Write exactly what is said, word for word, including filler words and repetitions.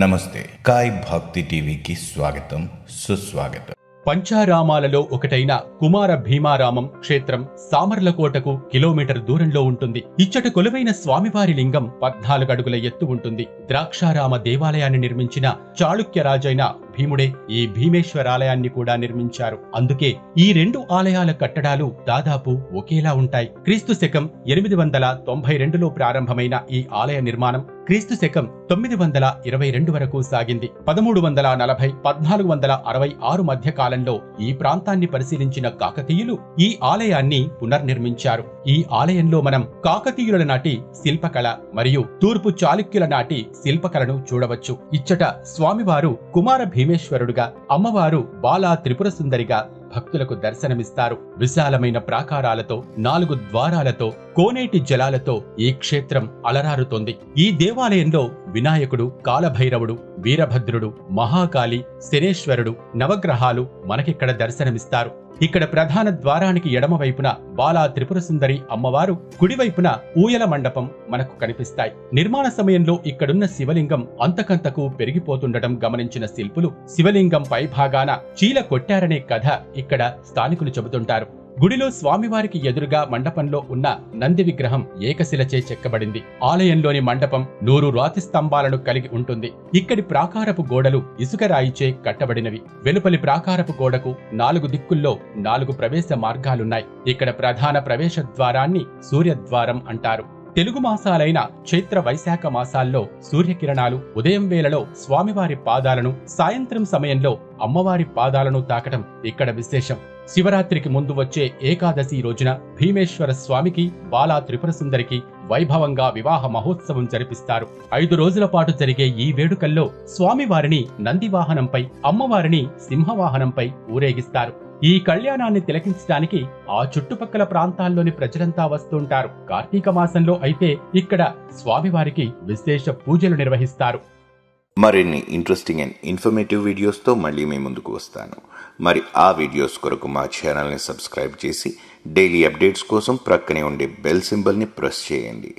నమస్తే కాయ్ భక్తి టీవీకి స్వాగతం సుస్వాగతం పంచారామాలలో ఒకటైన కుమార భీమారామం క్షేత్రం సామర్లకోటకు కిలోమీటర్ దూరంలో ఉంటుంది. ఇచ్చట కొలువైన స్వామివారి లింగం పద్నాలుగు అడుగుల ఎత్తు ఉంటుంది. ద్రాక్షారామ దేవాలయాన్ని నిర్మించిన చాళుక్య రాజైన భీముడే ఈ భీమేశ్వర ఆలయాన్ని కూడా నిర్మించారు. అందుకే ఈ రెండు ఆలయాల కట్టడాలు దాదాపు ఒకేలా ఉంటాయి. క్రీస్తు శకం ఎనిమిది వందల తొంభై రెండులో ప్రారంభమైన ఈ ఆలయ నిర్మాణం క్రీస్తు శకం తొమ్మిది వందల ఇరవై రెండు వరకు సాగింది. పదమూడు వందల నలభై పద్నాలుగు వందల అరవై ఆరు మధ్య కాలంలో ఈ ప్రాంతాన్ని పరిశీలించిన కాకతీయులు ఈ ఆలయాన్ని పునర్నిర్మించారు. ఈ ఆలయంలో మనం కాకతీయుల నాటి శిల్పకళ మరియు తూర్పు చాళుక్యుల నాటి శిల్పకళను చూడవచ్చు. ఇచ్చట స్వామివారు కుమార భీమేశ్వరుడుగా, అమ్మవారు బాలా త్రిపురసుందరిగా భక్తులకు దర్శనమిస్తారు. విశాలమైన ప్రాకారాలతో, నాలుగు ద్వారాలతో, కోనేటి జలాలతో ఈ క్షేత్రం అలరారుతోంది. ఈ దేవాలయంలో వినాయకుడు, కాలభైరవుడు, వీరభద్రుడు, మహాకాళి, సెనేశ్వరుడు, నవగ్రహాలు మనకిక్కడ దర్శనమిస్తారు. ఇక్కడ ప్రధాన ద్వారానికి ఎడమవైపున బాలా త్రిపురసుందరి అమ్మవారు, కుడివైపున ఊయల మండపం మనకు కనిపిస్తాయి. నిర్మాణ సమయంలో ఇక్కడున్న శివలింగం అంతకంతకు పెరిగిపోతుండటం గమనించిన శిల్పులు శివలింగం పైభాగాన చీల కొట్టారనే కథ ఇక్కడ స్థానికులు చెబుతుంటారు. గుడిలో స్వామివారికి ఎదురుగా మండపంలో ఉన్న నంది విగ్రహం ఏకశిలచే చెక్కబడింది. ఆలయంలోని మండపం నూరు రాతి స్తంభాలను కలిగి ఉంటుంది. ఇక్కడి ప్రాకారపు గోడలు ఇసుక రాయిచే కట్టబడినవి. వెలుపలి ప్రాకారపు గోడకు నాలుగు దిక్కుల్లో నాలుగు ప్రవేశ మార్గాలున్నాయి. ఇక్కడ ప్రధాన ప్రవేశ ద్వారాన్ని సూర్యద్వారం అంటారు. తెలుగు మాసాలైన చైత్ర, వైశాఖ మాసాల్లో సూర్యకిరణాలు ఉదయం వేళలో స్వామివారి పాదాలను, సాయంత్రం సమయంలో అమ్మవారి పాదాలను తాకటం ఇక్కడ విశేషం. శివరాత్రికి ముందు వచ్చే ఏకాదశి రోజున భీమేశ్వర స్వామికి, బాలా త్రిపురసుందరికి వైభవంగా వివాహ మహోత్సవం జరిపిస్తారు. ఐదు రోజుల పాటు జరిగే ఈ వేడుకల్లో స్వామివారిని నందివాహనంపై, అమ్మవారిని సింహవాహనంపై ఊరేగిస్తారు. ఈ కళ్యాణాన్ని తిలకించడానికి ఆ చుట్టుపక్కల ప్రాంతాల్లోని ప్రజలంతా వస్తుంటారు. కార్తీక మాసంలో అయితే ఇక్కడ స్వామివారికి విశేష పూజలు నిర్వహిస్తారు. మరిన్ని ఇంట్రెస్టింగ్ అండ్ ఇన్ఫర్మేటివ్ వీడియోస్తో మళ్ళీ మీ ముందుకు వస్తాను. మరి ఆ వీడియోస్ కొరకు మా ఛానల్ని సబ్స్క్రైబ్ చేసి డైలీ అప్డేట్స్ కోసం ప్రక్కనే ఉండే బెల్ సింబల్ని ప్రెస్ చేయండి.